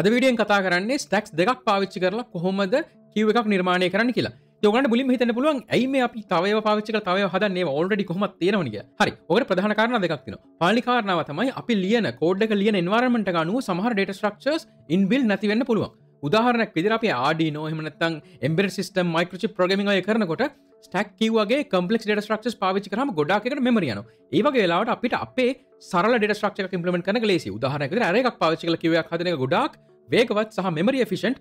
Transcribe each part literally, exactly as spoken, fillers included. අද වීඩියෝෙන් කතා කරන්නේ stacks දෙකක් පාවිච්චි කරලා කොහොමද queue එකක් නිර්මාණය කරන්න කියලා. ඉතින් ඔයගොල්ලන්ට මුලින්ම හිතන්න පුළුවන් ඇයි මේ අපි තව ඒවා පාවිච්චි කරලා තව ඒවා හදන්නේ ඒවා already කොහොමද තියෙනවනේ කියලා. හරි. ඔකට ප්‍රධාන කාරණා දෙකක් තියෙනවා. පළවෙනි කාරණාව තමයි අපි ලියන code එක ලියන environment එක අනුව සමහර data structures inbuilt නැති වෙන්න පුළුවන්. උදාහරණයක් විදිහට අපි Arduino එහෙම නැත්නම් embedded system microchip programming වගේ කරනකොට stack queue වගේ complex data structures පාවිච්චි කරාම ගොඩාක් එකට memory යනවා. ඒ වගේ වෙලාවට අපිට අපේ සරල data structure එකක් implement කරන්න ලේසි. උදාහරණයක් විදිහට array එකක් පාවිච්චි කරලා queue එකක් හදන එක ගොඩාක් වේගවත් සහ memory efficient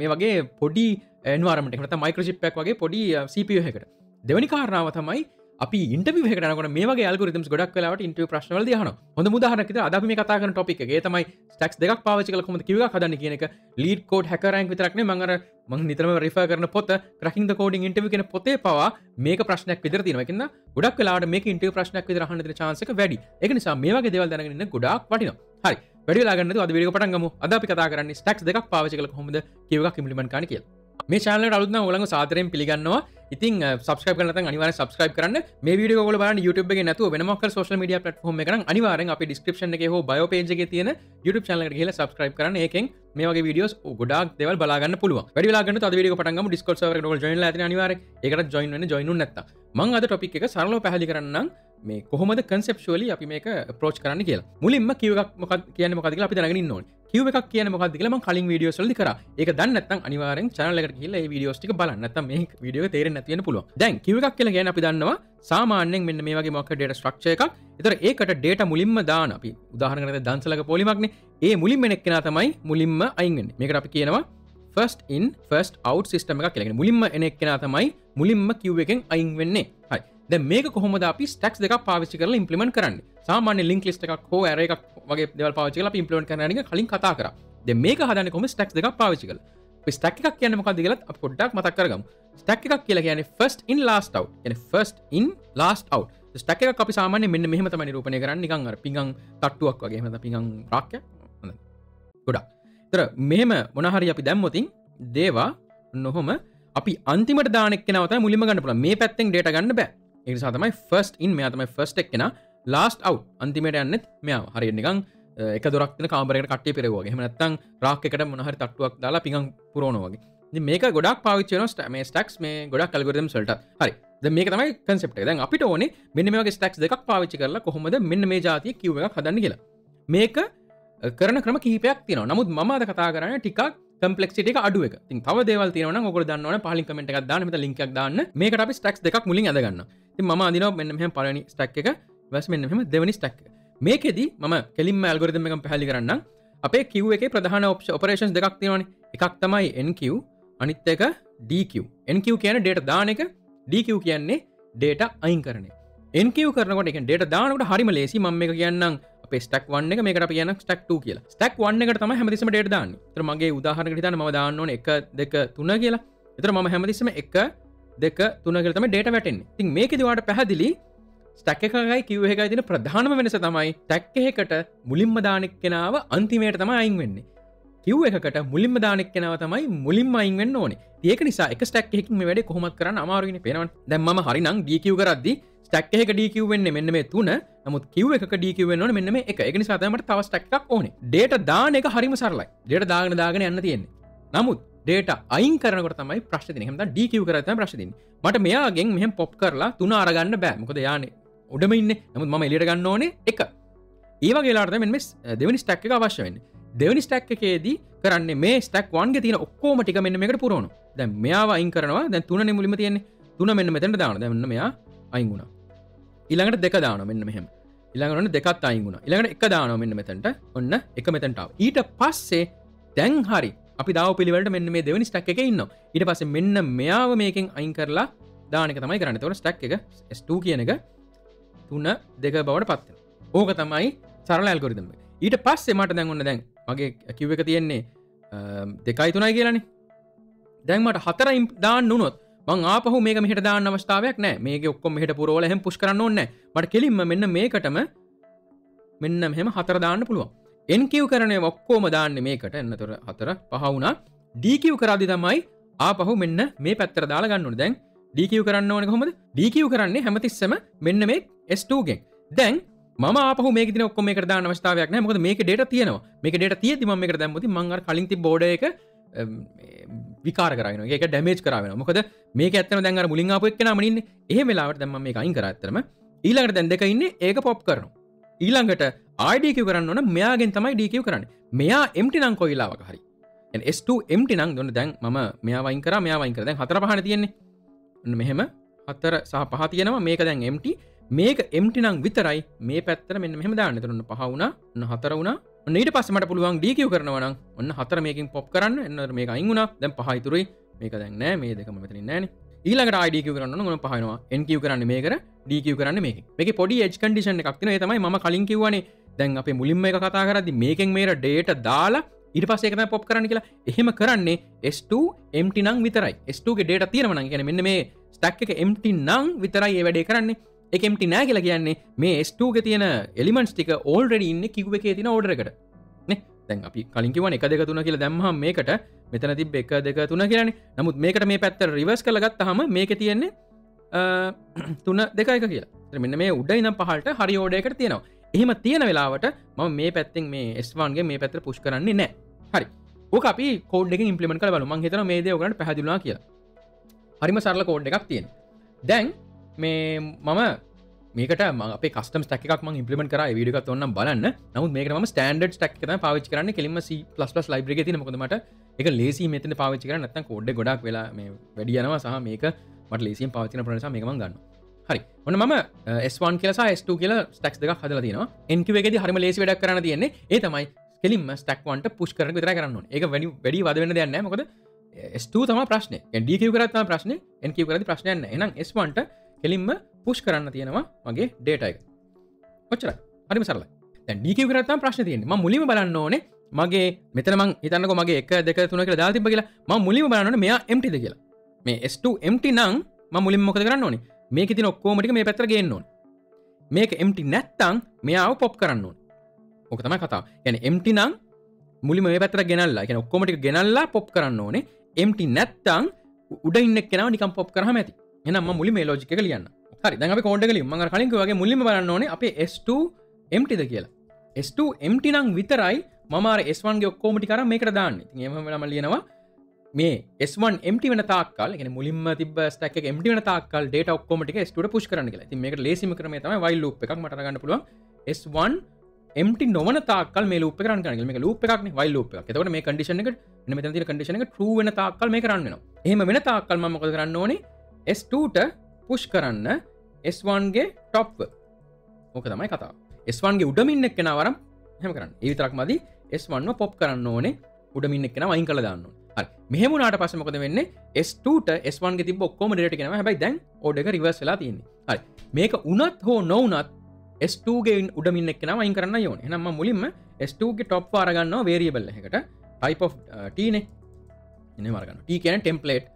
මේ වගේ පොඩි environment එකකට නැත්නම් microchip එකක් වගේ පොඩි C P U එකකට. දෙවෙනි කාරණාව තමයි අපි interview එකකට යනකොට මේ වගේ algorithms ගොඩක් වෙලාවට interview ප්‍රශ්න වලදී අහනවා. හොඳම උදාහරණයක් විදිහට අද අපි මේ කතා කරන topic එක. ඒ තමයි stacks දෙකක් පාවිච්චි කරලා කොහොමද queue එකක් හදන්නේ කියන එක. lead code hacker rank විතරක් නෙමෙයි මම අර මම නිතරම refer කරන පොත cracking the coding interview කියන පොතේ පවා මේක ප්‍රශ්නයක් විතර තියෙනවා. ඒ කියන්නේ ගොඩක් වෙලාවට මේක interview ප්‍රශ්නයක් විතර අහන්න දෙන chance එක වැඩි. ඒක නිසා මේ වගේ දේවල් දැනගෙන ඉන්න ගොඩාක් වටිනවා. හරි. වැඩි වෙලා ගන්න නැතුව අද වීඩියෝ පටන් ගමු. අද අපි කතා කරන්නේ stacks දෙකක් පාවිච්චි කරලා කොහොමද queue එකක් implement කරන්න කියලා. මේ channel එකට අලුත් නම් ඔයගොල්ලන්ව සාදරයෙන් පිළිගන්නවා. ඉතින් subscribe කරලා නැත්නම් අනිවාර්යෙන් subscribe කරන්න. මේ වීඩියෝ එක ඔයගොල්ලෝ බලන්න YouTube එකේ නැතුව වෙන මොකක් හරි social media platform එකක නම් අනිවාර්යෙන් අපේ description එකේ හෝ bio page එකේ තියෙන YouTube channel එකට ගිහිල්ලා subscribe කරන්න. ඒකෙන් මේ වගේ වීඩියෝස් ගොඩාක් දේවල් බලා ගන්න පුළුවන්. වැඩි වෙලා ගන්න තව වීඩියෝ පටන් ගමු. Discord server එකට ඔයගොල්ලෝ join වෙලා ඇතිනේ අනිවාර්යෙන්. ඒකටත් join වෙන්න join වුනේ නැත්තම්. මම අද topic එක සරලව පැහැදිලි කරන්න නම් මේ කොහොමද conceptually අපි මේක approach කරන්න කියලා. මුලින්ම queue එකක් මොකක්ද කියන්නේ මොකක්ද කියලා අපි දැනගෙන ඉන්න ඕනේ. queue එකක් කියන්නේ මොකක්ද කියලා මම කලින් videos වලදී කරා. ඒක දන්නේ නැත්නම් අනිවාර්යෙන් channel එකට ගිහිල්ලා මේ videos ටික බලන්න. නැත්නම් මේ video එක තේරෙන්නේ නැති වෙන්න පුළුවන්. දැන් queue එකක් කියලා කියන්නේ අපි දන්නවා සාමාන්‍යයෙන් මෙන්න මේ වගේ මොකක්ද data structure එකක්. ඒතර ඒකට data මුලින්ම දාන අපි උදාහරණයක් ගන්න දන්සලක පොලිමක්නේ. ඒ මුලින්ම එන එක්කෙනා තමයි මුලින්ම අයින් වෙන්නේ. මේකට අපි කියනවා first in first out system එකක් කියලා. කියන්නේ මුලින්ම එන එක්කෙනා තමයි මුලින්ම queue එකෙන් අයින් වෙන්නේ. හරි. දැන් මේක කොහොමද අපි stacks දෙකක් පාවිච්චි කරලා implement කරන්නේ? සාමාන්‍ය link list එකක් හෝ array එකක් වගේ දේවල් පාවිච්චි කරලා අපි implement කරනවා කියන එක කලින් කතා කරා. දැන් මේක හදන්නේ කොහොමද stacks දෙකක් පාවිච්චි කරලා? අපි stack එකක් කියන්නේ මොකක්ද කියලාත් අපි පොඩ්ඩක් මතක් කරගමු. stack එකක් කියලා කියන්නේ first in last out. يعني first in last out. stack එකක් අපි සාමාන්‍යයෙන් මෙන්න මෙහෙම තමයි නිරූපණය කරන්නේ. නිකන් අර පිඟන් තට්ටුවක් වගේ. එහෙම නැත්නම් පිඟන් රාක්කයක්. හොඳයි. ගොඩක්. ඒතර මෙහෙම මොන හරි අපි දැම්මොතින් දේවා නොහොම අපි අන්තිමට දාන එක්කෙනා තමයි මුලින්ම ගන්න පුළුවන්. මේ පැත්තෙන් data ගන්න බෑ. ඒක නිසා තමයි first in මෙයා තමයි first එක්කෙනා last out අන්තිමට යන්නෙත් මෙයාම. හරියට නිකන් එක දොරක් තියෙන කාමරයකට කට්ටිය පෙරෙවුවා වගේ. එහෙම නැත්නම් රාක් එකට මොන හරි තට්ටුවක් දාලා පිඟන් පුරවනවා වගේ. ඉතින් මේක ගොඩක් පාවිච්චි වෙනවා මේ stacks මේ ගොඩක් algorithms වලටත්. හරි. දැන් මේක තමයි concept එක. දැන් අපිට ඕනේ මෙන්න මේ වගේ stacks දෙකක් පාවිච්චි කරලා කොහොමද මෙන්න මේ જાතිය queue එකක් හදන්න කියලා. මේක කරන ක්‍රම කිහිපයක් තියෙනවා. නමුත් මම අද කතා කරන්නේ ටිකක් complexity එක අඩු එක. ඉතින් තව දේවල් තියෙනවා නම් ඔයගොල්ලෝ දන්නවනේ පහලින් comment එකක් දාන්න. මෙතන link එකක් දාන්න. මේකට අපි stacks දෙකක් මුලින් අද ගන්නවා. ඉතින් මම අඳිනවා මෙන්න මෙහෙම පළවෙනි stack එක. ඊවස් මෙන්න මෙහෙම දෙවෙනි stack එක. මේකෙදි මම කෙලින්ම algorithm එකම පැහැදිලි කරන්නම්. අපේ queue එකේ ප්‍රධාන operations දෙකක් තියෙනවානේ. එකක් තමයි enqueue, අනිත් එක dequeue. enqueue කියන්නේ data දාන එක, dequeue කියන්නේ data අයින් කරන එක. enqueue කරනකොට ඒ කියන්නේ data දානකොට හරිම ලේසි. මම මේක කියන්නම් stack one එක මේකට අපි කියනවා stack two කියලා. stack one එකට තමයි හැමතිස්සම data දාන්නේ. ඒතර මගේ උදාහරණයකට හිතන්න මම දාන්න ඕනේ one two three කියලා. ඒතර මම හැමතිස්සම one two three කියලා තමයි data වැටෙන්නේ. ඉතින් මේකේදී ඔයාලට පැහැදිලි stack එකකයි queue එකකයි තියෙන ප්‍රධානම වෙනස තමයි stack එකකට මුලින්ම දාන එක්කෙනාව අන්තිමයට තමයි අයින් වෙන්නේ. queue එකකට මුලින්ම දාන එක්කෙනාව තමයි මුලින්ම අයින් වෙන්න ඕනේ. ඉතින් ඒක නිසා එක stack එකකින් මේ වැඩේ කොහොමද කරන්න අමාරු වෙන්නේ පේනවනේ. දැන් මම හරිනම් dequeue කරද්දී stack එකක dequeue වෙන්නේ මෙන්න මේ three. නමුත් queue එකක dequeue වෙන්න ඕනේ මෙන්න මේ එක. ඒක නිසා තමයි මට තව stack එකක් ඕනේ. data දාන එක හරිම සරලයි. data දාගෙන දාගෙන යන්න තියෙන්නේ. නමුත් data අයින් කරනකොට තමයි ප්‍රශ්නේ තියෙන්නේ. එහෙනම් දැන් dequeue කරද්දී තමයි ප්‍රශ්නේ තියෙන්නේ. මට මෙයාගෙන් මෙහෙම pop කරලා three අරගන්න බෑ. මොකද යානේ උඩම ඉන්නේ. නමුත් මම එළියට ගන්න ඕනේ one. ඒ වගේ වෙලාවට තමයි මෙන්න මේ දෙවෙනි stack එක අවශ්‍ය වෙන්නේ. දෙවෙනි stack එකේදී කරන්නේ මේ stack one ගේ තියෙන ඔක්කොම ටික මෙන්න මේකට පුරවනවා. දැන් මෙයාව අයින් කරනවා. දැන් three නේ මුලින්ම තියෙන්නේ. three මෙන්න මෙතනට දානවා. දැන් මෙන්න මෙයා අයින් වුණා. ඊළඟට දෙක දානවා මෙන්න මෙහෙම. ඊළඟට ඔන්න දෙකත් අයින් වුණා. ඊළඟට එක දානවා මෙන්න මෙතනට. ඔන්න එක මෙතනට ආවා. ඊට පස්සේ දැන් හරි අපි දාව පිළිවෙලට මෙන්න මේ දෙවෙනි stack එකේ ඉන්නවා. ඊට පස්සේ මෙන්න මෙයාව මේකෙන් අයින් කරලා දාන එක තමයි කරන්නේ. ඒතකොට stack එක S two කියන එක three two බවට පත් වෙනවා. ඕක තමයි සරල algorithm එක. ඊට පස්සේ මට දැන් ඔන්න දැන් මගේ queue එක තියෙන්නේ two three කියලානේ. දැන් මට four දාන්න උනොත් මං ආපහු මේක මෙහෙට දාන්න අවස්ථාවක් නැහැ. මේක ඔක්කොම මෙහෙට පුරවලා එහෙම push කරන්න ඕනේ නැහැ. මට කෙලින්ම මෙන්න මේකටම මෙන්න මෙහෙම හතර දාන්න පුළුවන්. enqueue කරන ඒවා ඔක්කොම දාන්නේ මේකට. එන්නතොර හතර පහ වුණා. dequeue කරද්දී තමයි ආපහු මෙන්න මේ පැත්තට දාලා ගන්න ඕනේ. දැන් dequeue කරන්න ඕනේ කොහොමද? dequeue කරන්නේ හැමතිස්සෙම මෙන්න මේ S two ගෙන්. දැන් මම ආපහු මේක දින ඔක්කොම මේකට දාන්න අවශ්‍යතාවයක් නැහැ මොකද මේකේ data තියෙනවා. මේකේ data තියෙද්දි මම මේකට දැම්මොත් මම අර කලින් තිබ්බ order එක විකාර කරා වෙනවා. ඒක damage කරා වෙනවා. මොකද මේක ඇත්තටම දැන් අර මුලින් ආපු එක්කෙනාම නින්නේ. එහෙම වෙලාවට දැන් මම මේක අයින් කරා ඇත්තටම. ඊළඟට දැන් දෙක ඉන්නේ ඒක pop කරනවා. ඊළඟට R D Q කරන්න ඕන මෙයාගෙන් තමයි D Q කරන්නේ. මෙයා empty නම් කොයි වෙලාවක හරි. දැන් S two empty නම් දොන්න දැන් මම මෙයා වයින් කරා මෙයා වයින් කරා. දැන් හතර පහනේ තියෙන්නේ. ඔන්න මෙහෙම හතර සහ පහ තියෙනවා. මේක දැන් empty. මේක empty නම් විතරයි මේ පැත්තට මෙන්න මෙහෙම දාන්න. එතන ඔන්න පහ වුණා. ඔන්න හතර වුණා. ඔන්න ඊට පස්සේ මට පුළුවන් D Q කරනවා නම් ඔන්න හතර මේකෙන් pop කරන්න. එන්න මේක අයින් වුණා. දැන් පහ ඉතුරුයි. මේක දැන් නෑ. මේ දෙකම මෙතනින් නෑනේ. ඊළඟට I D Q කරන්න ඕන ඔන්න පහ වෙනවා. N Q කරන්නේ මේකට. D Q කරන්නේ මේකෙන්. මේකේ පොඩි edge condition එකක් තියෙනවා. ඒ තමයි මම කලින් කිව්වනේ. දැන් අපේ මුලින්ම එක කතා කරද්දි මේකෙන් මේකට data දාලා ඊට පස්සේ ඒක තමයි pop කරන්න කියලා. එහෙම කරන්නේ S two empty නම් විතරයි. S two ගේ data තියෙනවා නම් කියන්නේ මෙන්න මේ stack එක empty නම් විතරයි මේ වැඩේ කරන්නේ. එක empty නෑ කියලා කියන්නේ මේ S two එකේ තියෙන elements ටික already ඉන්නේ queue එකේ තියෙන order එකට නේ. දැන් අපි කලින් කිව්වනේ one two three කියලා දැම්මහම මේකට මෙතන තිබ්බ one two three කියලානේ. නමුත් මේකට මේ පැත්තට reverse කරලා ගත්තාම මේකේ තියෙන්නේ three two one කියලා. එතන මෙන්න මේ උඩ ඉඳන් පහළට හරි order එකට තියෙනවා. එහෙම තියෙන වෙලාවට මම මේ පැත්තෙන් මේ S one ගෙන් මේ පැත්තට push කරන්නේ නෑ. හරි. ඕක අපි code එකෙන් implement කරලා බලමු. මම හිතනවා මේ දේ ඔයගලන්ට පැහැදිලි වුණා කියලා. හරිම සරල code එකක් තියෙනවා. දැන් මේ මම මේකට මම අපේ custom stack එකක් මම implement කරා. ඒ වීඩියෝ එකත් ඕනනම් බලන්න. නමුත් මේකට මම standard stack එක තමයි පාවිච්චි කරන්නේ. කෙලින්ම C++ library එකේ තියෙන. මොකද මට ඒක lazy මෙතන පාවිච්චි කරන්නේ නැත්නම් code එක ගොඩක් වෙලා මේ වැඩි යනවා. සහ මේක මට lazy යෙන් පාවිච්චි කරන ප්‍රශ්න නිසා මේක මම ගන්නවා. හරි. ඔන්න මම S one කියලා සහ S two කියලා stacks දෙකක් හදලා තියෙනවා. N Q එකේදී හරිම lazy වැඩක් කරන්න තියෙන්නේ. ඒ තමයි කෙලින්ම stack one ට push කරන එක විතරයි කරන්න ඕනේ. ඒක වැඩි වැඩි වද වෙන්න දෙයක් නැහැ. මොකද S two තමයි ප්‍රශ්නේ. يعني D Q කරත් තමයි ප්‍රශ්නේ. N Q කරද්දී ප්‍රශ්නයක් නැහැ. එහෙනම් S one ට කෙලින්ම පුෂ් කරන්න තියෙනවා මගේ data එක. ඔච්චරයි. හරිම සරලයි. දැන් D Q කරා තමයි ප්‍රශ්නේ තියෙන්නේ. මම මුලින්ම බලන්න ඕනේ මගේ මෙතන මම හිතන්නකෝ මගේ one two three කියලා දාලා තිබ්බා කියලා. මම මුලින්ම බලන්න ඕනේ මෙයා emptyද කියලා. මේ S two empty නම් මම මුලින්ම මොකද කරන්න ඕනේ? මේකේ තියෙන ඔක්කොම ටික මේ පැත්තට ගේන්න ඕනේ. මේක empty නැත්තම් මෙයාව pop කරන්න ඕනේ. ඕක තමයි කතාව. يعني empty නම් මුලින්ම මේ පැත්තට ගෙනල්ලා. يعني ඔක්කොම ටික ගෙනල්ලා pop කරන්න ඕනේ. empty නැත්තම් උඩ ඉන්න කෙනාව නිකන් pop කරාම ඇති. එහෙනම් මම මුලින්ම මේ logic එක ලියන්න. හරි දැන් අපි කෝඩ් එක ලියමු. මම අර කලින් කිව්වා වගේ මුලින්ම බලන්න ඕනේ අපේ S two emptyද කියලා. S two empty නම් විතරයි මම අර S one ගේ ඔක්කොම ටික අරන් මේකට දාන්නේ. ඉතින් එහෙම වෙලාම ලියනවා මේ S one empty වෙන තාක්කල්, ඒ කියන්නේ මුලින්ම තිබ්බ stack එක empty වෙන තාක්කල් data ඔක්කොම ටික S two ට push කරන්න කියලා. ඉතින් මේකට ලේසිම ක්‍රමය තමයි while loop එකක් මට අරගන්න පුළුවන්. S one empty නොවන තාක්කල් මේ loop එක run කරන්න කියලා. මේක loop එකක් නේ, while loop එකක්. එතකොට මේ condition එක මෙන්න මෙතන තියෙන condition එක true වෙන තාක්කල් මේක run වෙනවා. එහෙම වෙන තාක්කල් මම මොකද කරන්න ඕනේ? S two ට push කරන්න S one ගේ top එක. ඕක තමයි කතාව. S one ගේ උඩමින් ඉන්න කෙනා වරම් එහෙම කරන්න. ඒ විතරක්මදි S one ව pop කරන්න ඕනේ. උඩමින් ඉන්න කෙනා වයින් කරලා දාන්න ඕනේ. හරි. මෙහෙම වුණාට පස්සේ මොකද වෙන්නේ? S two ට S one ගේ තිබ්බ ඔක්කොම delete කරනවා. හැබැයි දැන් order එක reverse වෙලා තියෙන්නේ. හරි. මේක උනත් හෝ නොඋනත් S two ගේ උඩමින් ඉන්න කෙනා වයින් කරන්නයි ඕනේ. එහෙනම් මම මුලින්ම S two ගේ top ව අරගන්නවා variable එකකට type of T නේ. එනේ අරගන්නවා. T කියන්නේ template.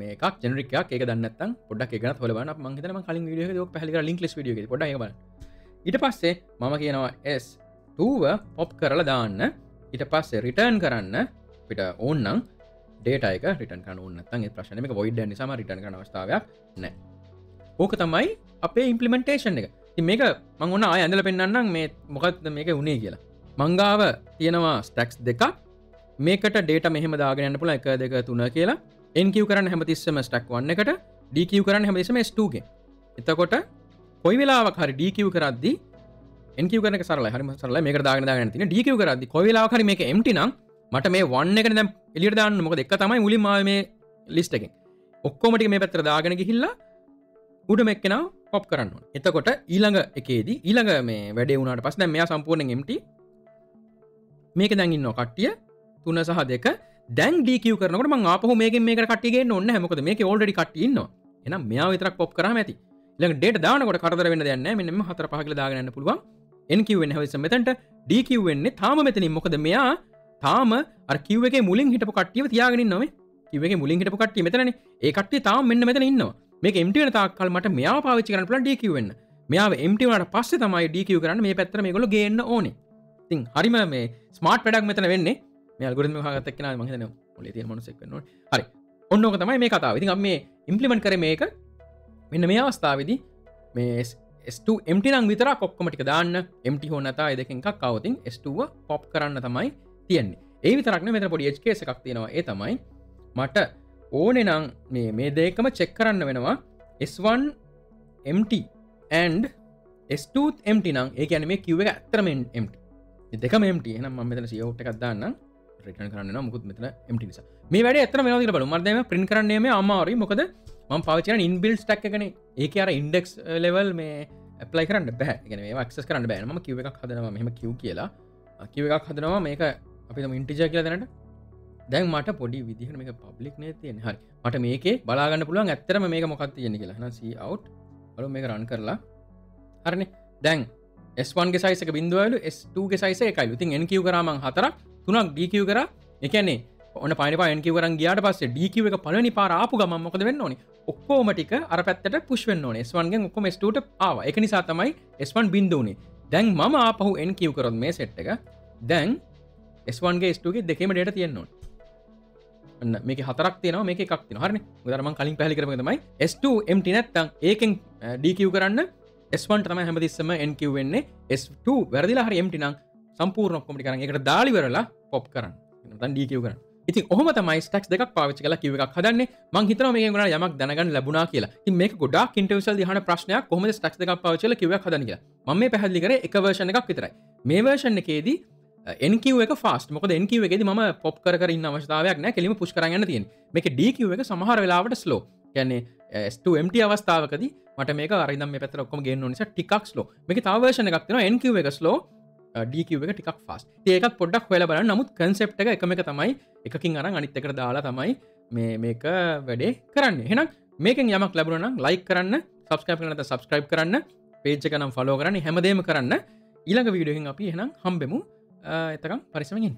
මේකක් ජෙනරික් එකක්. ඒක දන්නේ නැත්නම් පොඩ්ඩක් ඒක ගැනත් හොයලා බලන්න. අපි මං හිතන්නේ මං කලින් වීඩියෝ එකේදී ඔක පැහැදිලි කරලා ලින්ක් ලිස්ට් වීඩියෝ එකේදී පොඩ්ඩක් ඒක බලන්න. ඊට පස්සේ මම කියනවා S two ව pop කරලා දාන්න. ඊට පස්සේ return කරන්න. අපිට ඕන නම් data එක return කරන්න ඕන නැත්නම් ඒ ප්‍රශ්නේ මේක void දැන් නිසා මම return කරන්න අවස්ථාවක් නැහැ. ඕක තමයි අපේ implementation එක. ඉතින් මේක මං ඕන ආයෙ ඇඳලා පෙන්නන්නම් මේ මොකක්ද මේකේ උනේ කියලා. මං ගාව තියෙනවා stacks දෙකක්. මේකට data මෙහෙම දාගෙන යන්න පුළුවන් one two three කියලා. N Q කරන්න හැමතිස්සම stack one එකට, D Q කරන්න හැමතිස්සම S two ගෙන්. එතකොට කොයි වෙලාවක හරි D Q කරද්දී N Q කරන එක සරලයි. හරිම සරලයි. මේකට දාගෙන දාගෙන තියෙන D Q කරද්දී කොයි වෙලාවක හරි මේක empty නම් මට මේ one එකනේ දැන් එළියට දාන්න ඕනේ. මොකද එක තමයි මුලින්ම ආවේ මේ list එකෙන්. ඔක්කොම ටික මේ පැත්තට දාගෙන ගිහිල්ලා උඩ මේක කෙනා pop කරන්න ඕනේ. එතකොට ඊළඟ එකේදී ඊළඟ මේ වැඩේ වුණාට පස්සේ දැන් මෙයා සම්පූර්ණයෙන් empty. මේක දැන් ඉන්නවා කට්ටිය three සහ two. දැන් D Q කරනකොට මම ආපහු මේකෙන් මේකට කට්ටිය ගේන්න ඕනේ නැහැ. මොකද මේකේ already කට්ටිය ඉන්නවා. එහෙනම් මෙයා විතරක් pop කරාම ඇති. ඊළඟ data දානකොට කරදර වෙන්න දෙයක් නැහැ. මෙන්න මේ four five කියලා දාගෙන යන්න පුළුවන්. N Q වෙන්නේ හැමතිස්සම මෙතනට. D Q වෙන්නේ තාම මෙතනින්. මොකද මෙයා තාම අර Q එකේ මුලින් හිටපු කට්ටියව තියාගෙන ඉන්නවා මේ. Q එකේ මුලින් හිටපු කට්ටිය මෙතනනේ. ඒ කට්ටිය තාම මෙන්න මෙතන ඉන්නවා. මේක empty වෙන තාක්කල් මට මෙයාව පාවිච්චි කරන්න පුළුවන් D Q වෙන්න. මෙයාව empty වුණාට පස්සේ තමයි D Q කරන්න මේ පැත්තට මේගොල්ලෝ ගේන්න ඕනේ. ඉතින් හරිම මේ smart වැඩක් මෙතන වෙන්නේ. මේ ඇල්ගොරිතම් එක හොයාගත්ත එක්කෙනා මම හිතන්නේ ඔලේ තියෙන මනුස්සෙක් වෙන්න ඕනේ. හරි. ඔන්න ඕක තමයි මේ කතාව. ඉතින් අපි මේ ඉම්ප්ලිමන්ට් කරේ මේක. මෙන්න මේ අවස්ථාවේදී මේ S two empty නම් විතරක් ඔක්කොම ටික දාන්න empty හෝ නැතා ඒ දෙකෙන් එකක් ආවොත් S two pop කරන්න තමයි තියෙන්නේ. ඒ විතරක් නෙමෙයි මෙතන පොඩි edge case එකක් තියෙනවා. ඒ තමයි මට ඕනේ නම් මේ මේ දෙකම check කරන්න වෙනවා S one empty and S two empty නම් ඒ කියන්නේ මේ queue එක ඇත්තටම empty. මේ දෙකම empty. එහෙනම් මම මෙතන C out එකක් දාන්නම් return කරන්න වෙනවා. මොකද මෙතන empty නිසා. මේ වැඩේ ඇත්තටම වෙනවා කියලා බලමු. මම දැන් print කරන්න යන්නේ අමාරුයි. මොකද මම පාවිච්චි කරන inbuilt stack එකනේ. ඒකේ අර index level මේ apply කරන්න බෑ. ඒ කියන්නේ මේවා access කරන්න බෑ. මම queue එකක් හදනවා. මෙහෙම queue කියලා. queue එකක් හදනවා. මේක අපි තමයි integer කියලා දැනට. දැන් මට පොඩි විදිහකට මේක public නේ තියෙන්නේ. හරි. මට මේකේ බලා ගන්න පුළුවන් ඇත්තටම මේක මොකක්ද තියෙන්නේ කියලා. එහෙනම් c out. බලමු මේක run කරලා. හරිනේ. දැන් S one ගේ size එක බිංදුවයිලු S two ගේ size එක එකයිලු. ඉතින් nq කරා මං හතරක් තුනක් dq කරා. ඒ කියන්නේ ඔන්න පයින් පයින් nq කරන් ගියාට පස්සේ dq එක පළවෙනි පාර ආපු ගමන් මොකද වෙන්න ඕනේ? ඔක්කොම ටික අර පැත්තට push වෙන්න ඕනේ. S one ගෙන් ඔක්කොම S two ට ආවා. ඒක නිසා තමයි S one බින්දුව උනේ. දැන් මම ආපහු nq කරොත් මේ set එක දැන් S one ගේ S two ගේ දෙකේම data තියෙන්න ඕනේ. අන්න මේකේ හතරක් තියෙනවා මේකේ එකක් තියෙනවා. හරිනේ. මොකද අර මම කලින් පැහැදිලි කරපු එක තමයි S two empty නැත්තම් ඒකෙන් dq කරන්න S one ට තමයි හැමතිස්සම nq වෙන්නේ. S two වැරදිලා හරි empty නම් සම්පූර්ණ ඔක්කොම ටික කරන් ඒකට දාලි වෙරලා pop කරන්න. නැත්තම් dq කරන්න. ඉතින් ඔහොම තමයි ස්ටැක්ස් දෙකක් පාවිච්චි කරලා queue එකක් හදන්නේ. මම හිතනවා මේකෙන් උනාලා යමක් දැනගන්න ලැබුණා කියලා. ඉතින් මේක ගොඩාක් ඉන්ටර්වියුස් වලදී අහන ප්‍රශ්නයක්. කොහොමද ස්ටැක්ස් දෙකක් පාවිච්චි කරලා queue එකක් හදන්නේ කියලා. මම මේ පැහැදිලි කරේ එක version එකක් විතරයි. මේ version එකේදී nq එක fast. මොකද nq එකේදී මම pop කර කර ඉන්න අවශ්‍යතාවයක් නැහැ. කෙලිම push කරන් යන්න තියෙන්නේ. මේකේ dq එක සමහර වෙලාවට slow. කියන්නේ S two empty අවස්ථාවකදී මට මේක අර ඉඳන් මේ පැත්තට ඔක්කොම ගේන්න ඕන නිසා ටිකක් slow. මේකේ තව version එකක් තියෙනවා nq එක slow. dq එක ටිකක් fast. ඉතින් ඒකත් පොඩ්ඩක් හොයලා බලන්න. නමුත් concept එක එකම එක තමයි. එකකින් අරන් අනිත් එකට දාලා තමයි මේ මේක වැඩේ කරන්නේ. එහෙනම් මේකෙන් යමක් ලැබුණා නම් like කරන්න, subscribe කරන්න නැත්නම් subscribe කරන්න, page එක නම් follow කරන්න, හැමදේම කරන්න. ඊළඟ වීඩියෝ එකකින් අපි එහෙනම් හම්බෙමු. එතකන් පරිස්සමෙන් ඉන්න.